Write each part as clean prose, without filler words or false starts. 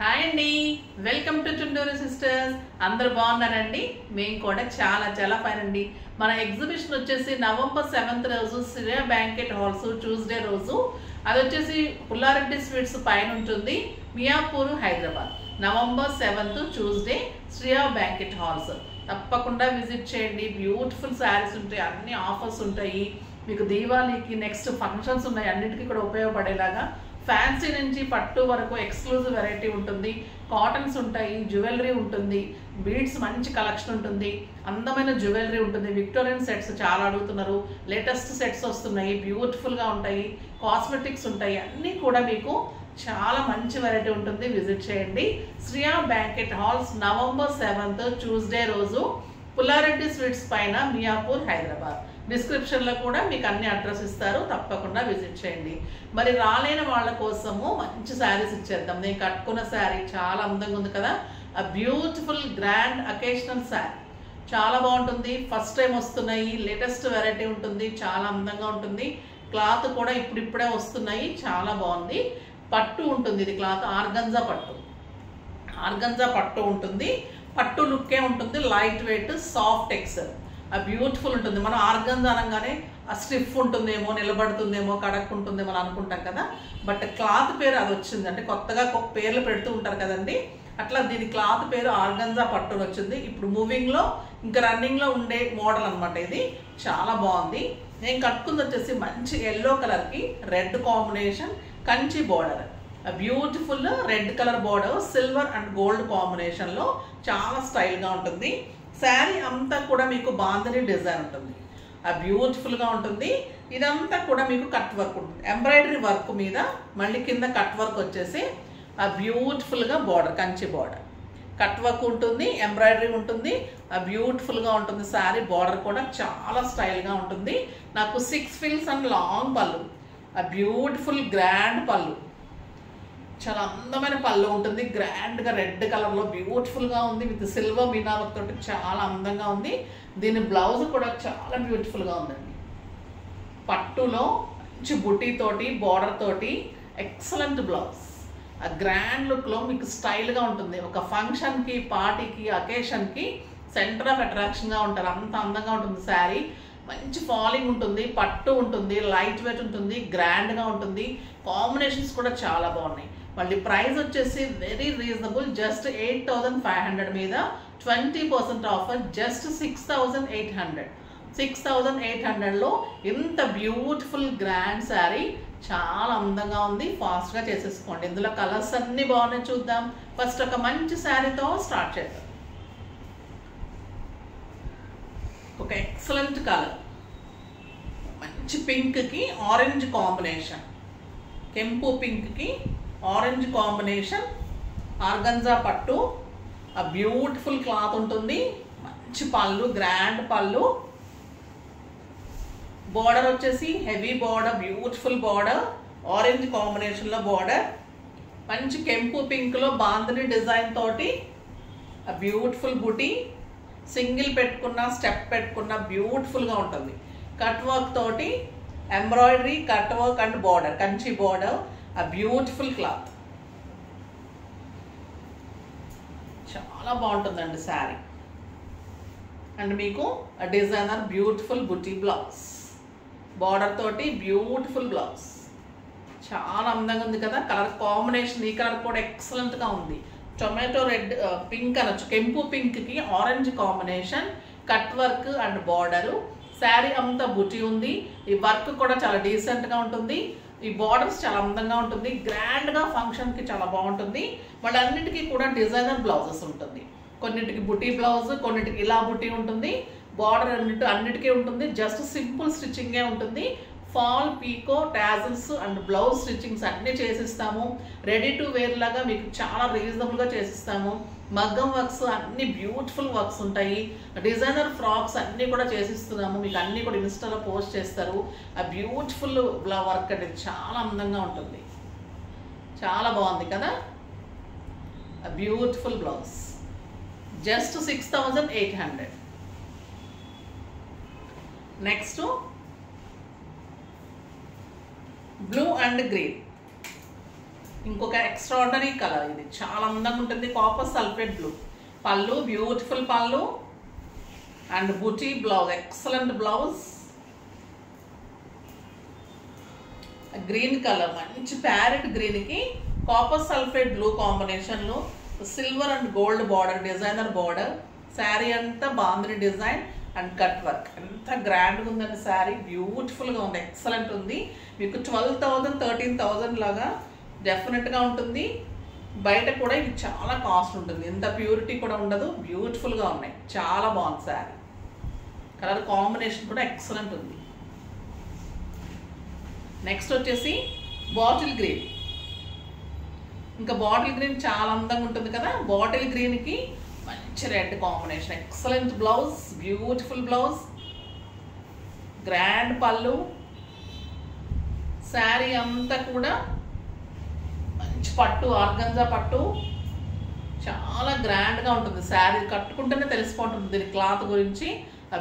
Hi అండి, welcome to Chunduru sisters. అందరూ బాగున్నారండి? మేము కూడా చాలా చాలా ఫైన్ అండి. మన ఎగ్జిబిషన్ వచ్చేసి November 7th రోజు శ్రేయ బ్యాంకెట్ హాల్స్ ట్యూస్డే రోజు, అది వచ్చేసి పుల్లారెడ్డి స్వీట్స్ పైన ఉంటుంది, Miyapur, Hyderabad. November 7th Tuesday Shreya banquet halls తప్పకుండా విజిట్ చేయండి. బ్యూటిఫుల్ శారీస్ ఉంటాయి, అన్ని ఆఫర్స్ ఉంటాయి. మీకు దీవాళీకి, నెక్స్ట్ ఫంక్షన్స్ ఉన్నాయి, అన్నిటికీ కూడా ఉపయోగపడేలాగా ఫ్యాన్సీ నుంచి పట్టు వరకు ఎక్స్క్లూజివ్ వెరైటీ ఉంటుంది. కాటన్స్ ఉంటాయి, జ్యువెలరీ ఉంటుంది, బీడ్స్ మంచి కలెక్షన్ ఉంటుంది, అందమైన జ్యువెలరీ ఉంటుంది. విక్టోరియన్ సెట్స్ చాలా అడుగుతున్నారు, లేటెస్ట్ సెట్స్ వస్తున్నాయి, బ్యూటిఫుల్గా ఉంటాయి. కాస్మెటిక్స్ ఉంటాయి, అన్నీ కూడా మీకు చాలా మంచి వెరైటీ ఉంటుంది. విజిట్ చేయండి Shriya banquet halls, November 7th Tuesday రోజు, పుల్లారెడ్డి స్వీట్స్ పైన, మియాపూర్, హైదరాబాద్. డిస్క్రిప్షన్లో కూడా మీకు అన్ని అడ్రస్ ఇస్తారు, తప్పకుండా విజిట్ చేయండి. మరి రాలేని వాళ్ళ కోసము మంచి శారీస్ ఇచ్చేద్దాం. నేను కట్టుకున్న శారీ చాలా అందంగా ఉంది కదా, ఆ బ్యూటిఫుల్ గ్రాండ్ అకేషనల్ శారీ చాలా బాగుంటుంది. ఫస్ట్ టైం వస్తున్నాయి, లేటెస్ట్ వెరైటీ ఉంటుంది, చాలా అందంగా ఉంటుంది. క్లాత్ కూడా ఇప్పుడిప్పుడే వస్తున్నాయి, చాలా బాగుంది. పట్టు ఉంటుంది, ఇది క్లాత్ ఆర్గంజా పట్టు ఉంటుంది. పట్టు లుక్కే ఉంటుంది, లైట్ వెయిట్, సాఫ్ట్ టెక్స్చర్, ఆ బ్యూటిఫుల్ ఉంటుంది. మనం ఆర్గంజా అనగానే ఆ స్టిఫ్ ఉంటుందేమో, నిలబడుతుందేమో, కడక్కుంటుందేమో అని అనుకుంటాం కదా, బట్ క్లాత్ పేరు అది వచ్చింది. అంటే కొత్తగా పేర్లు పెడుతూ ఉంటారు కదండి, అట్లా దీని క్లాత్ పేరు ఆర్గంజా పట్టు వచ్చింది. ఇప్పుడు మూవింగ్లో ఇంకా రన్నింగ్లో ఉండే మోడల్ అనమాట ఇది, చాలా బాగుంది. నేను కట్టుకుంది వచ్చేసి మంచి ఎల్లో కలర్కి red combination, Kanchi border, beautiful red colour border, silver and gold కాంబినేషన్లో చాలా స్టైల్గా ఉంటుంది. శారీ అంతా కూడా మీకు బాంధని డిజైన్ ఉంటుంది, ఆ బ్యూటిఫుల్గా ఉంటుంది. ఇదంతా కూడా మీకు కట్ వర్క్ ఉంటుంది, ఎంబ్రాయిడరీ వర్క్ మీద మళ్ళీ కింద కట్ వర్క్ వచ్చేసి ఆ బ్యూటిఫుల్గా border, Kanchi border, cut work ఉంటుంది, ఎంబ్రాయిడరీ ఉంటుంది, ఆ బ్యూటిఫుల్గా ఉంటుంది. శారీ బోర్డర్ కూడా చాలా స్టైల్గా ఉంటుంది. నాకు 6 ఫీల్స్ అండ్ లాంగ్ పళ్ళు, ఆ బ్యూటిఫుల్ గ్రాండ్ పళ్ళు, చాలా అందమైన పళ్ళు ఉంటుంది. గ్రాండ్గా రెడ్ కలర్లో బ్యూటిఫుల్గా ఉంది, విత్ సిల్వర్ మీనావర్క్ తోటి చాలా అందంగా ఉంది. దీని బ్లౌజ్ కూడా చాలా బ్యూటిఫుల్గా ఉందండి. పట్టులో మంచి బుటీ తోటి, బార్డర్ తోటి, ఎక్సలెంట్ బ్లౌజ్. ఆ గ్రాండ్ లుక్లో మీకు స్టైల్గా ఉంటుంది. ఒక ఫంక్షన్కి, పార్టీకి, అకేషన్కి సెంటర్ ఆఫ్ అట్రాక్షన్గా ఉంటారు, అంత అందంగా ఉంటుంది శారీ. మంచి ఫాలింగ్ ఉంటుంది, పట్టు ఉంటుంది, లైట్ వెయిట్ ఉంటుంది, గ్రాండ్గా ఉంటుంది. కాంబినేషన్స్ కూడా చాలా బాగున్నాయి. మళ్ళీ ప్రైస్ వచ్చేసి వెరీ రీజనబుల్, జస్ట్ 8,500 మీద 20% ఆఫర్, జస్ట్ 6,800. 6,800లో ఇంత బ్యూటిఫుల్ గ్రాండ్ శారీ, చాలా అందంగా ఉంది. ఫాస్ట్గా చేసేసుకోండి. ఇందులో కలర్స్ అన్నీ బాగున్నాయి, చూద్దాం. ఫస్ట్ ఒక మంచి శారీతో స్టార్ట్ చేద్దాం. ఒక ఎక్సలెంట్ కలర్, మంచి పింక్కి ఆరెంజ్ కాంబినేషన్, కెంపు పింక్కి ఆరెంజ్ కాంబినేషన్, ఆర్గంజా పట్టు, ఆ బ్యూటిఫుల్ క్లాత్ ఉంటుంది, మంచి పళ్ళు, గ్రాండ్ పళ్ళు. బోర్డర్ వచ్చేసి heavy border, beautiful border, orange కాంబినేషన్లో బోర్డర్, మంచి కెంపు పింక్లో బాంధని డిజైన్ తోటి, ఆ బ్యూటిఫుల్ బుటీ, సింగిల్ పెట్టుకున్న, స్టెప్ పెట్టుకున్న, బ్యూటిఫుల్గా ఉంటుంది. కట్ వర్క్ తోటి, embroidery, cut work and border, Kanchi border, ఆ బ్యూటిఫుల్ క్లాత్, చాలా బాగుంటుందండి శారీ. అండ్ మీకు డిజైనర్ బ్యూటిఫుల్ బుటీ బ్లౌజ్, బోర్డర్ తోటి బ్యూటిఫుల్ బ్లౌజ్, చాలా అందంగా ఉంది కదా. కలర్ కాంబినేషన్ ఈ కలర్ కూడా ఎక్సలెంట్గా ఉంది. టొమాటో రెడ్, పింక్ అనొచ్చు, కెంపు పింక్కి orange combination, cut work and border. Sari అంతా బుటీ ఉంది, ఈ వర్క్ కూడా చాలా డీసెంట్గా ఉంటుంది. ఈ బార్డర్స్ చాలా అందంగా ఉంటుంది, గ్రాండ్గా ఫంక్షన్కి చాలా బాగుంటుంది. మళ్ళీ అన్నిటికీ కూడా డిజైనర్ బ్లౌజెస్ ఉంటుంది, కొన్నిటికి బుటీ బ్లౌజ్, కొన్నిటికి ఇలా బుటీ ఉంటుంది. బార్డర్ అన్నిటికీ ఉంటుంది, జస్ట్ సింపుల్ స్టిచ్చింగే ఉంటుంది. Fall, pico, tassels and blouse stitchings అన్నీ చేసిస్తాము. రెడీ టు వేర్ లాగా మీకు చాలా రీజనబుల్గా చేసిస్తాము. మగ్గం వర్క్స్, అన్ని బ్యూటిఫుల్ వర్క్స్ ఉంటాయి. డిజైనర్ ఫ్రాక్స్ అన్నీ కూడా చేసిస్తున్నాము, మీకు అన్నీ కూడా ఇన్స్టాలో పోస్ట్ చేస్తారు. ఆ బ్యూటిఫుల్ వర్క్ అంటే చాలా అందంగా ఉంటుంది, చాలా బాగుంది కదా. Beautiful blouse, just 6,800. Next blue and green, ఇంకొక ఎక్స్ట్రాఆర్డినరీ కలర్ ఇది చాలా అందంగా ఉంటుంది కాపర్ సల్ఫేట్ బ్లూ పల్లు బ్యూటిఫుల్ పల్లు and booty blouse excellent blouse green colour మంచి ప్యారెట్ గ్రీన్ కి కాపర్ సల్ఫేట్ బ్లూ కాంబినేషన్ లో silver and gold border designer border sari అంతా బాంద్రీ డిజైన్ అండ్ కట్ వర్క్ ఎంత గ్రాండ్గా ఉందండి శారీ బ్యూటిఫుల్గా ఉంది ఎక్సలెంట్ ఉంది మీకు 12,000 13,000 లాగా డెఫినెట్గా ఉంటుంది బయట కూడా ఇది చాలా కాస్ట్ ఉంటుంది ఎంత ప్యూరిటీ కూడా ఉండదు బ్యూటిఫుల్గా ఉన్నాయి చాలా బాగుంది శారీ కలర్ కాంబినేషన్ కూడా ఎక్సలెంట్ ఉంది నెక్స్ట్ వచ్చేసి బాటిల్ గ్రీన్ ఇంకా బాటిల్ గ్రీన్ చాలా అందంగా ఉంటుంది కదా బాటిల్ గ్రీన్కి మంచి red combination excellent blouse beautiful blouse grand పళ్ళు శారీ అంతా కూడా మంచి పట్టు ఆర్గంజా పట్టు చాలా గ్రాండ్గా ఉంటుంది శారీ కట్టుకుంటేనే తెలిసిపోతుంది దీని క్లాత్ గురించి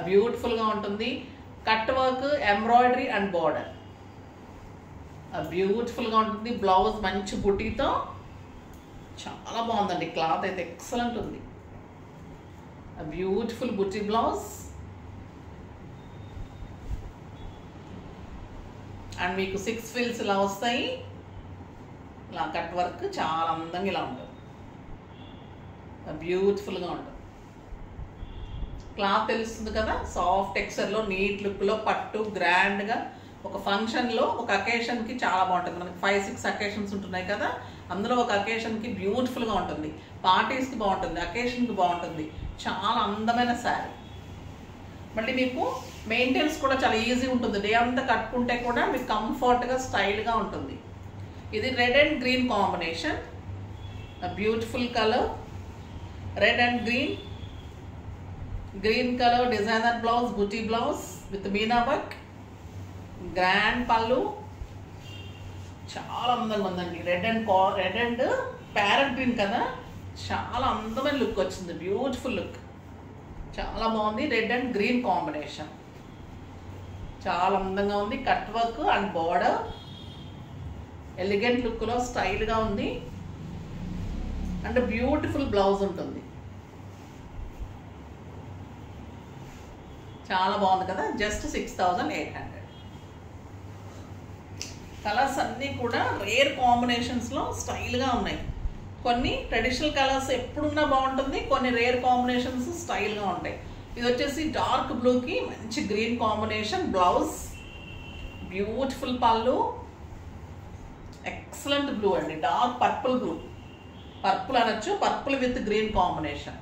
బ్యూటిఫుల్గా ఉంటుంది cut work embroidery and border బ్యూటిఫుల్గా ఉంటుంది బ్లౌజ్ మంచి బుటీతో చాలా బాగుందండి క్లాత్ అయితే ఎక్సలెంట్ ఉంది A beautiful booty blouse and meeku 6 frills la vastayi la cut work chaala andanga ila untundi beautiful ga untundi cloth telustundi kada soft texture lo neat look lo pattu grand ga oka function lo oka occasion ki chaala baaguntundi manaku 5-6 occasions untunayi kada andulo oka occasion ki beautiful ga untundi parties ki baaguntundi occasion ki baaguntundi చాలా అందమైన శారీ మళ్ళీ మీకు maintenance కూడా చాలా easy ఉంటుంది day అంతా కట్టుకుంటే కూడా మీకు కంఫర్ట్గా స్టైల్గా ఉంటుంది ఇది red and green combination beautiful colour red and green green colour designer blouse buti blouse with Meena work grand పళ్ళు చాలా అందంగా ఉందండి రెడ్ అండ్ ప్యారెట్ గ్రీన్ కదా చాలా అందమైన లుక్ వచ్చింది బ్యూటిఫుల్ లుక్ చాలా బాగుంది రెడ్ అండ్ గ్రీన్ కాంబినేషన్ చాలా అందంగా ఉంది cut work and border elegant లుక్లో స్టైల్గా ఉంది అండ్ బ్యూటిఫుల్ బ్లౌజ్ ఉంటుంది చాలా బాగుంది కదా జస్ట్ 6,800 కలర్స్ అన్నీ కూడా రేర్ కాంబినేషన్స్లో స్టైల్గా ఉన్నాయి కొన్ని ట్రెడిషనల్ కలర్స్ ఎప్పుడున్నా బాగుంటుంది కొన్ని రేర్ కాంబినేషన్స్ స్టైల్గా ఉంటాయి ఇది వచ్చేసి డార్క్ బ్లూకి మంచి గ్రీన్ కాంబినేషన్ బ్లౌజ్ బ్యూటిఫుల్ పళ్ళు ఎక్సలెంట్ బ్లూ అండి డార్క్ పర్పుల్ బ్లూ పర్పుల్ అనొచ్చు పర్పుల్ విత్ గ్రీన్ కాంబినేషన్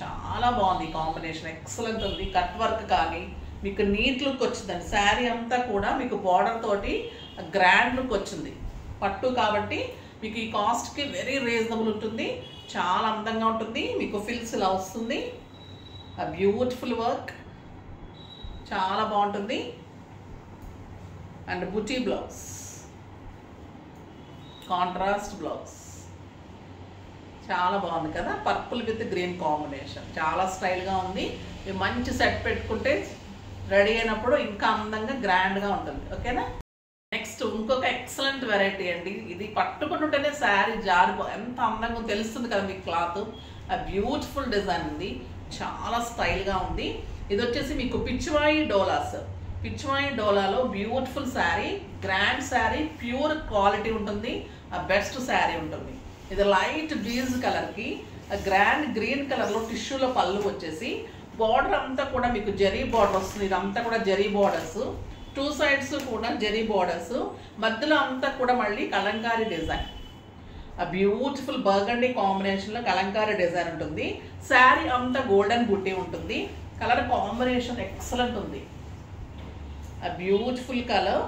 చాలా బాగుంది ఈ కాంబినేషన్ ఎక్సలెంట్ ఉంది కట్ వర్క్ కానీ మీకు నీట్ లుక్ వచ్చిందండి శారీ అంతా కూడా మీకు బార్డర్ తోటి గ్రాండ్ లుక్ వచ్చింది పట్టు కాబట్టి మీకు ఈ కాస్ట్కి వెరీ రీజనబుల్ ఉంటుంది చాలా అందంగా ఉంటుంది మీకు ఫిల్స్ ఇలా వస్తుంది బ్యూటిఫుల్ వర్క్ చాలా బాగుంటుంది and buti blouse contrast blouse చాలా బాగుంది కదా పర్పుల్ విత్ గ్రీన్ కాంబినేషన్ చాలా స్టైల్గా ఉంది మీరు మంచి సెట్ పెట్టుకుంటే రెడీ అయినప్పుడు ఇంకా అందంగా గ్రాండ్గా ఉంటుంది ఓకేనా నెక్స్ట్ ఇంకొక ఎక్సలెంట్ వెరైటీ అండి ఇది పట్టుకుంటుంటేనే శారీ జారిపో ఎంత అందంగా తెలుస్తుంది కదా మీకు క్లాత్ ఆ బ్యూటిఫుల్ డిజైన్ ఉంది చాలా స్టైల్గా ఉంది ఇది వచ్చేసి మీకు పిచ్వాయి డోలాస్ పిచ్వాయి డోలాలో beautiful sari grand sari pure quality ఉంటుంది ఆ బెస్ట్ శారీ ఉంటుంది ఇది లైట్ బీజ్ కలర్కి గ్రాండ్ గ్రీన్ కలర్లో టిష్యూలో పళ్ళు వచ్చేసి బార్డర్ అంతా కూడా మీకు జరీ బార్డర్ వస్తుంది ఇదంతా కూడా జరీ బార్డర్స్ టూ సైడ్స్ కూడా జరీ బోర్డర్స్ మధ్యలో అంతా కూడా మళ్ళీ కలంకారీ డిజైన్ ఆ బ్యూటిఫుల్ బర్గండీ కాంబినేషన్లో కలంకారీ డిజైన్ ఉంటుంది శారీ అంతా గోల్డెన్ బుట్టి ఉంటుంది కలర్ కాంబినేషన్ ఎక్సలెంట్ ఉంది ఆ బ్యూటిఫుల్ కలర్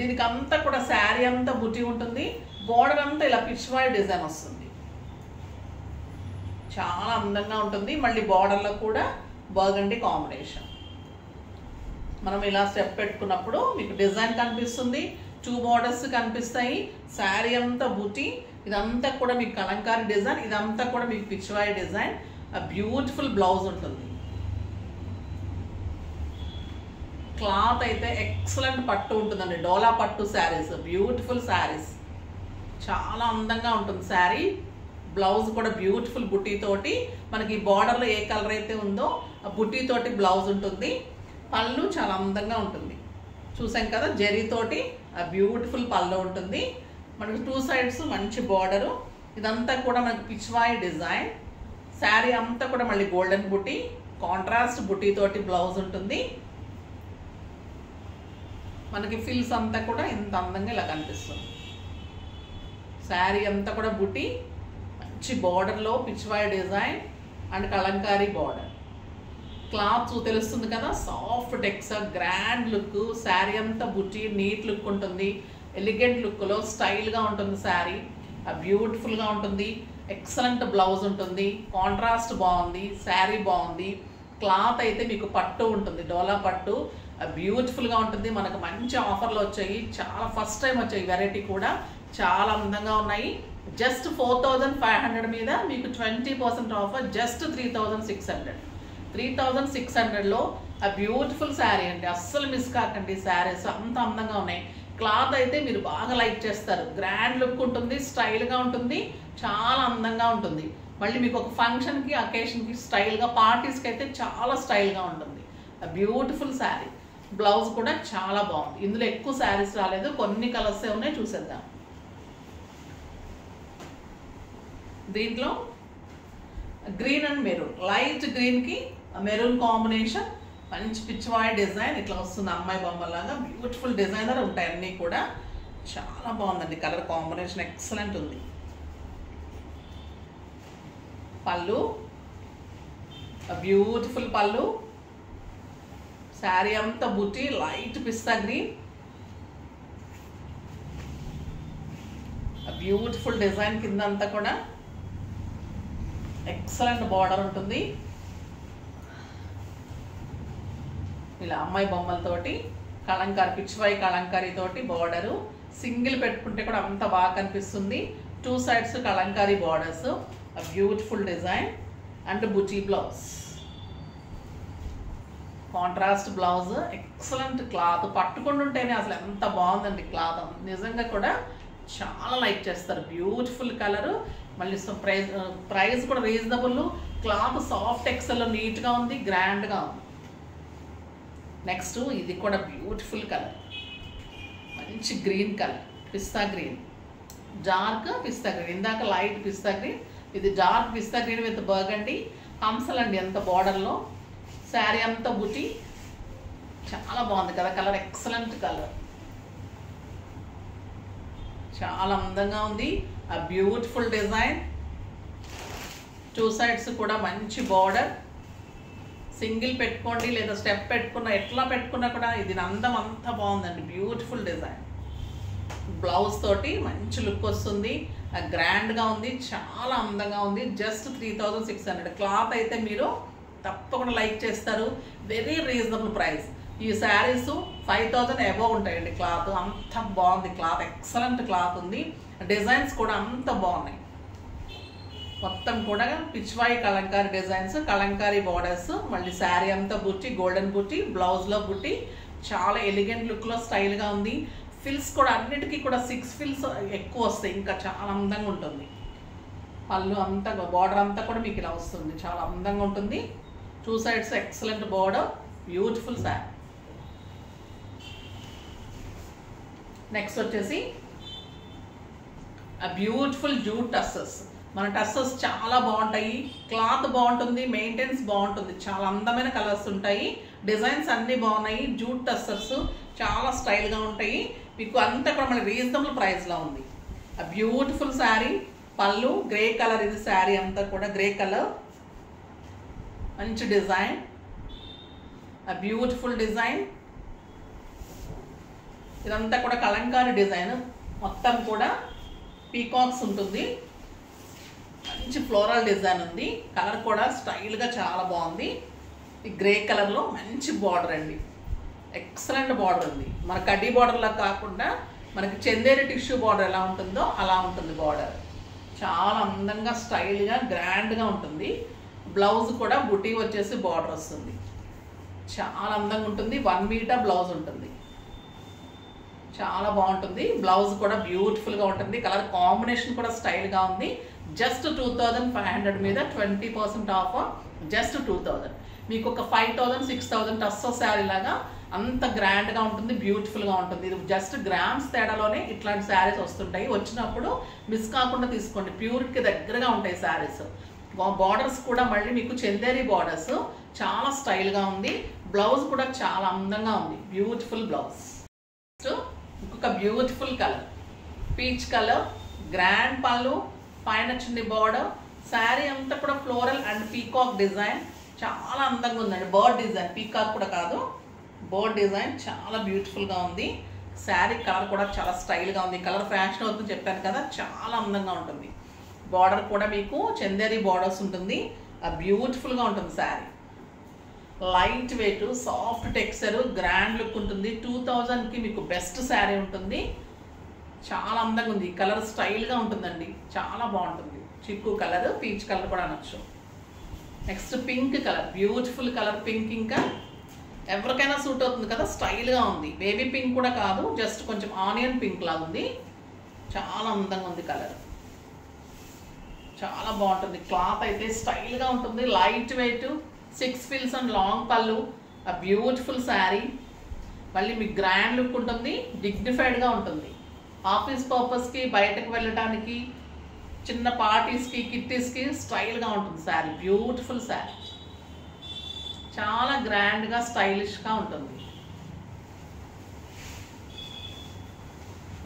దీనికి అంతా కూడా శారీ అంతా బుట్టి ఉంటుంది బోర్డర్ అంతా ఇలా పిచ్వాయి డిజైన్ వస్తుంది చాలా అందంగా ఉంటుంది మళ్ళీ బోర్డర్లో కూడా బర్గండీ కాంబినేషన్ మనం ఇలా స్టెప్ పెట్టుకున్నప్పుడు మీకు డిజైన్ కనిపిస్తుంది టూ బోర్డర్స్ కనిపిస్తాయి శారీ అంతా బూటీ ఇదంతా కూడా మీకు కలంకారీ డిజైన్ ఇదంతా కూడా మీకు పిచ్వాయి డిజైన్ బ్యూటిఫుల్ బ్లౌజ్ ఉంటుంది క్లాత్ అయితే ఎక్సలెంట్ పట్టు ఉంటుందండి డోలా పట్టు శారీస్ బ్యూటిఫుల్ శారీస్ చాలా అందంగా ఉంటుంది సారీ. బ్లౌజ్ కూడా బ్యూటిఫుల్ బుట్టి తోటి మనకి బార్డర్లో ఏ కలర్ అయితే ఉందో ఆ బుట్టి తోటి బ్లౌజ్ ఉంటుంది. పళ్ళు చాలా అందంగా ఉంటుంది. చూసాం కదా జరీ తోటి ఆ బ్యూటిఫుల్ పళ్ళు ఉంటుంది. మనకి టూ సైడ్స్ మంచి బార్డరు. ఇదంతా కూడా మనకి పిచ్వాయి డిజైన్. శారీ అంతా కూడా మళ్ళీ గోల్డెన్ బుట్టి, కాంట్రాస్ట్ బుట్టి తోటి బ్లౌజ్ ఉంటుంది. మనకి ఫిల్స్ అంతా కూడా ఇంత అందంగా ఇలా కనిపిస్తుంది. శారీ అంతా కూడా బుట్టి, మంచి బార్డర్లో pichwai design and kalamkari border. Cloth తెలుస్తుంది కదా, soft texture, grand look. Sari అంతా బుట్టి, నీట్ లుక్ ఉంటుంది. ఎలిగెంట్ లుక్లో స్టైల్గా ఉంటుంది శారీ, బ్యూటిఫుల్గా ఉంటుంది. ఎక్సలెంట్ బ్లౌజ్ ఉంటుంది. కాంట్రాస్ట్ బాగుంది, శారీ బాగుంది. క్లాత్ అయితే మీకు పట్టు ఉంటుంది, డోలా పట్టు. బ్యూటిఫుల్గా ఉంటుంది. మనకు మంచి ఆఫర్లు వచ్చాయి, చాలా ఫస్ట్ టైం వచ్చాయి. వెరైటీ కూడా చాలా అందంగా ఉన్నాయి. జస్ట్ 4500 మీద మీకు 20% ఆఫర్, జస్ట్ 3600. 3600లో ఆ బ్యూటిఫుల్ శారీ అండి, అస్సలు మిస్ కాకండి. శారీస్ అంత అందంగా ఉన్నాయి. క్లాత్ అయితే మీరు బాగా లైక్ చేస్తారు. గ్రాండ్ లుక్ ఉంటుంది, స్టైల్గా ఉంటుంది, చాలా అందంగా ఉంటుంది. మళ్ళీ మీకు ఒక ఫంక్షన్కి, అకేషన్కి స్టైల్గా, పార్టీస్కి అయితే చాలా స్టైల్గా ఉంటుంది. బ్యూటిఫుల్ శారీ. బ్లౌజ్ కూడా చాలా బాగుంది. ఇందులో ఎక్కువ శారీస్ రాలేదు, కొన్ని కలర్సే ఉన్నాయి. చూసేద్దాం. దీంట్లో గ్రీన్ అండ్ మెరూన్, లైట్ గ్రీన్కి మెరూన్ కాంబినేషన్. మంచి పిచ్వాయి డిజైన్ ఇట్లా వస్తుంది, అమ్మాయి బొమ్మలాగా. బ్యూటిఫుల్ డిజైనర్ ఉంటాయి అన్నీ కూడా. చాలా బాగుందండి కలర్ కాంబినేషన్, ఎక్సలెంట్ ఉంది. పళ్ళు బ్యూటిఫుల్ పళ్ళు. శారీ అంతా బుట్టి, light pista green. Beautiful design కింద అంతా కూడా ఎక్సలెంట్ బార్డర్ ఉంటుంది. ఇలా అమ్మాయి బొమ్మలతోటి కలంకారీ, పిచ్వాయి కలంకారీ తోటి బార్డరు. సింగిల్ పెట్టుకుంటే కూడా అంత బాగా కనిపిస్తుంది. Two sides kalamkari borders. Beautiful design and buti blouse, contrast blouse. Excellent cloth. పట్టుకుంటుంటేనే అసలు ఎంత బాగుందండి క్లాత్. నిజంగా కూడా చాలా లైక్ చేస్తారు. Beautiful colour. మళ్ళీ ప్రైస్ కూడా రీజనబుల్. క్లాత్ సాఫ్ట్ ఎక్సెల్లో నీట్గా ఉంది, గ్రాండ్గా ఉంది. నెక్స్ట్ ఇది కూడా బ్యూటిఫుల్ కలర్, మంచి green colour, pista green, dark pista green. ఇందాక లైట్ పిస్తా గ్రీన్, ఇది dark pista green with burgundy. హంసలు అండి ఎంత బార్డర్లో. శారీ అంతా బుటి, చాలా బాగుంది కదా కలర్. ఎక్సలెంట్ కలర్, చాలా అందంగా ఉంది. ఆ బ్యూటిఫుల్ డిజైన్. టూ సైడ్స్ కూడా మంచి బార్డర్. సింగిల్ పెట్టుకోండి లేదా స్టెప్ పెట్టుకున్నా, ఎట్లా పెట్టుకున్నా కూడా ఇది అందం అంతా బాగుందండి. Beautiful design. బ్లౌజ్ తోటి మంచి లుక్ వస్తుంది, గ్రాండ్గా ఉంది, చాలా అందంగా ఉంది. జస్ట్ 3600. క్లాత్ అయితే మీరు తప్పకుండా లైక్ చేస్తారు. Very reasonable price. ఈ శారీస్ 5000 అబోవ్ ఉంటాయండి. క్లాత్ అంత బాగుంది. క్లాత్ ఎక్సలెంట్ క్లాత్ ఉంది. డిజైన్స్ కూడా అంత బాగున్నాయి. మొత్తం కూడా పిచ్వాయి కలంకారీ డిజైన్స్, కలంకారీ బార్డర్స్. మళ్ళీ శారీ అంతా బుట్టి, గోల్డెన్ బుట్టి, బ్లౌజ్లో బుట్టి. చాలా ఎలిగెంట్ లుక్లో స్టైల్గా ఉంది. ఫిల్స్ కూడా అన్నిటికీ కూడా 6 ఫిల్స్ ఎక్కువ వస్తాయి, ఇంకా చాలా అందంగా ఉంటుంది. పళ్ళు అంతా బార్డర్ అంతా కూడా మీకు ఇలా వస్తుంది, చాలా అందంగా ఉంటుంది. Two sides excellent border. Beautiful sari. Next వచ్చేసి బ్యూటిఫుల్ జూట్ టస్సెస్. మన టస్సెస్ చాలా బాగుంటాయి. క్లాత్ బాగుంటుంది, మెయింటెనెన్స్ బాగుంటుంది. చాలా అందమైన కలర్స్ ఉంటాయి, డిజైన్స్ అన్నీ బాగున్నాయి. జూట్ టస్సెస్ చాలా స్టైల్గా ఉంటాయి. మీకు అంతా కూడా మన రీజనబుల్ ప్రైస్లో ఉంది. బ్యూటిఫుల్ శారీ. పళ్ళు గ్రే కలర్, ఇది శారీ అంతా కూడా గ్రే కలర్. మంచి డిజైన్, బ్యూటిఫుల్ డిజైన్. ఇదంతా కూడా కలంకారీ డిజైన్. మొత్తం కూడా పీకాక్స్ ఉంటుంది. మంచి ఫ్లోరల్ డిజైన్ ఉంది. కలర్ కూడా స్టైల్గా చాలా బాగుంది. ఈ గ్రే కలర్లో మంచి బార్డర్ అండి, ఎక్సలెంట్ బార్డర్ ఉంది. మన కడ్డీ బార్డర్లా కాకుండా మనకి చందేరి టిష్యూ బార్డర్ ఎలా ఉంటుందో అలా ఉంటుంది బార్డర్. చాలా అందంగా, స్టైల్గా, గ్రాండ్గా ఉంటుంది. బ్లౌజ్ కూడా బుటీ వచ్చేసి బార్డర్ వస్తుంది. చాలా అందంగా ఉంటుంది. 1 మీటర్ బ్లౌజ్ ఉంటుంది. చాలా బాగుంటుంది. బ్లౌజ్ కూడా బ్యూటిఫుల్ గా ఉంటుంది, కలర్ కాంబినేషన్ కూడా స్టైల్ గా ఉంది. జస్ట్ 2500 మీద 20% ఆఫ్, జస్ట్ 2000. మీకు ఒక 5000 6000 టస్సో శారీ లాగా అంత గ్రాండ్ గా ఉంటుంది, బ్యూటిఫుల్ గా ఉంటుంది. ఇది జస్ట్ గ్రామ్స్ తేడాలోనే ఇట్లాంటి శారీస్ వస్తుంటాయి. వచ్చినప్పుడు మిస్ కాకుండా తీసుకోండి, ప్యూర్కి దగ్గరగా ఉంటాయి శారీస్. బార్డర్స్ కూడా మళ్ళీ మీకు చందేరి బార్డర్స్, చాలా స్టైల్ గా ఉంది. బ్లౌజ్ కూడా చాలా అందంగా ఉంది, బ్యూటిఫుల్ బ్లౌజ్. ఇంకొక beautiful colour peach colour, grand పళ్ళు, పైన చిన్ని బార్డర్, శారీ అంతా కూడా ఫ్లోరల్ అండ్ పీకాక్ డిజైన్. చాలా అందంగా ఉందండి, బర్డ్ డిజైన్, పీకాక్ కూడా కాదు, బర్డ్ డిజైన్. చాలా బ్యూటిఫుల్గా ఉంది, శారీ కలర్ కూడా చాలా స్టైల్గా ఉంది. కలర్ ఫ్యాషన్ అవుతుందని చెప్పాను కదా, చాలా అందంగా ఉంటుంది. బార్డర్ కూడా మీకు చందేరి బార్డర్స్ ఉంటుంది, బ్యూటిఫుల్గా ఉంటుంది sari. Light weight, soft texture, grand look ఉంటుంది. 2000కి మీకు బెస్ట్ శారీ ఉంటుంది. చాలా అందంగా ఉంది, కలర్ స్టైల్గా ఉంటుందండి, చాలా బాగుంటుంది. చిక్కు కలర్, పీచ్ కలర్ కూడా అనొచ్చు. Next pink colour, beautiful colour pink. ఇంకా ఎవరికైనా సూట్ అవుతుంది కదా, స్టైల్గా ఉంది. బేబీ పింక్ కూడా కాదు, జస్ట్ కొంచెం ఆనియన్ పింక్ లాగా ఉంది. చాలా అందంగా ఉంది కలర్, చాలా బాగుంటుంది. క్లాత్ అయితే స్టైల్గా ఉంటుంది, లైట్ వెయిట్, 6 ఫీల్స్ అండ్ లాంగ్ పళ్ళు, బ్యూటిఫుల్ శారీ. మళ్ళీ మీకు గ్రాండ్ లుక్ ఉంటుంది, డిగ్నిఫైడ్గా ఉంటుంది. ఆఫీస్ పర్పస్కి, బయటకు వెళ్ళడానికి, చిన్న పార్టీస్కి, కిట్టీస్కి స్టైల్గా ఉంటుంది శారీ. బ్యూటిఫుల్ శారీ, చాలా గ్రాండ్గా స్టైలిష్గా ఉంటుంది.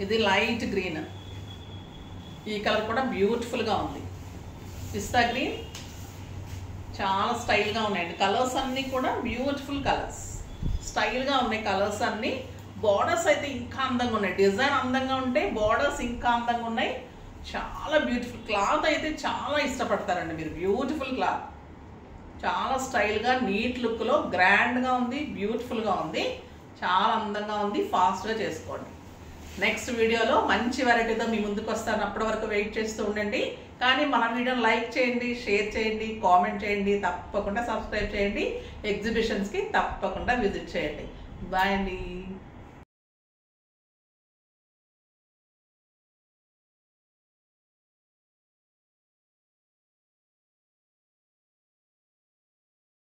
ఇది లైట్ గ్రీన్, ఈ కలర్ కూడా బ్యూటిఫుల్గా ఉంది. పిస్తా గ్రీన్, చాలా స్టైల్గా ఉన్నాయండి. కలర్స్ అన్నీ కూడా బ్యూటిఫుల్ కలర్స్, స్టైల్గా ఉన్నాయి కలర్స్ అన్నీ. బార్డర్స్ అయితే ఇంకా అందంగా ఉన్నాయి, డిజైన్ అందంగా ఉంటాయి, బార్డర్స్ ఇంకా అందంగా ఉన్నాయి. చాలా బ్యూటిఫుల్ క్లాత్ అయితే చాలా ఇష్టపడతారండి మీరు. బ్యూటిఫుల్ క్లాత్, చాలా స్టైల్గా నీట్ లుక్లో గ్రాండ్గా ఉంది, బ్యూటిఫుల్గా ఉంది, చాలా అందంగా ఉంది. ఫాస్ట్గా చేసుకోండి. నెక్స్ట్ వీడియోలో మంచి వెరైటీతో మీ ముందుకు వస్తాను. అప్పటి వరకు వెయిట్ చేస్తూ ఉండండి. కానీ మన వీడియోని లైక్ చేయండి, షేర్ చేయండి, కామెంట్ చేయండి, తప్పకుండా సబ్స్క్రైబ్ చేయండి. ఎగ్జిబిషన్స్కి తప్పకుండా విజిట్ చేయండి. బాయ్ అండి.